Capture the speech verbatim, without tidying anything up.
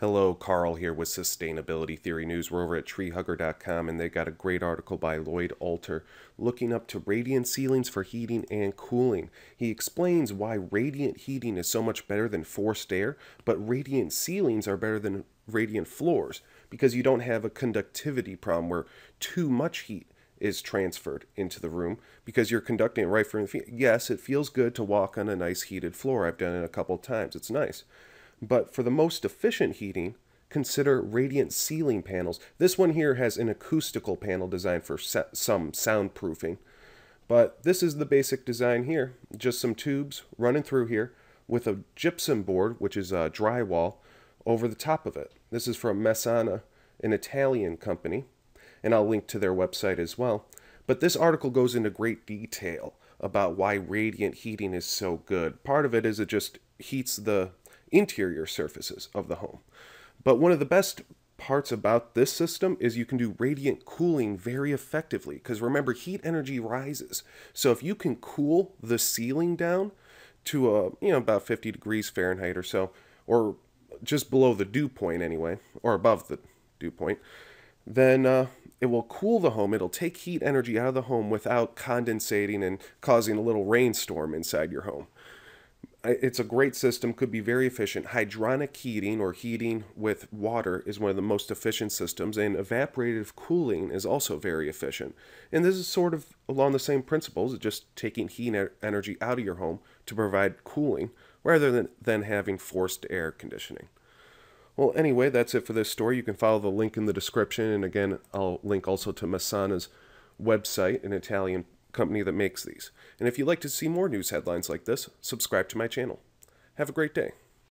Hello, Carl here with Sustainability Theory News. We're over at Treehugger dot com, and they got a great article by Lloyd Alter looking up to radiant ceilings for heating and cooling. He explains why radiant heating is so much better than forced air, but radiant ceilings are better than radiant floors because you don't have a conductivity problem where too much heat is transferred into the room because you're conducting it right from the feet. Yes, it feels good to walk on a nice heated floor. I've done it a couple times. It's nice. But for the most efficient heating, consider radiant ceiling panels. This one here has an acoustical panel designed for some soundproofing. But this is the basic design here. Just some tubes running through here with a gypsum board, which is a drywall, over the top of it. This is from Messana, an Italian company. And I'll link to their website as well. But this article goes into great detail about why radiant heating is so good. Part of it is it just heats the interior surfaces of the home. But one of the best parts about this system is you can do radiant cooling very effectively, because remember, heat energy rises. So if you can cool the ceiling down to a, you know, about fifty degrees Fahrenheit or so, or just below the dew point anyway, or above the dew point, then uh, it will cool the home. It'll take heat energy out of the home without condensating and causing a little rainstorm inside your home. It's a great system, could be very efficient. Hydronic heating, or heating with water, is one of the most efficient systems, and evaporative cooling is also very efficient. And this is sort of along the same principles, just taking heat energy out of your home to provide cooling rather than, than having forced air conditioning. Well, anyway, that's it for this story. You can follow the link in the description, and again, I'll link also to Messana's website, an Italian company that makes these. And if you'd like to see more news headlines like this, subscribe to my channel. Have a great day.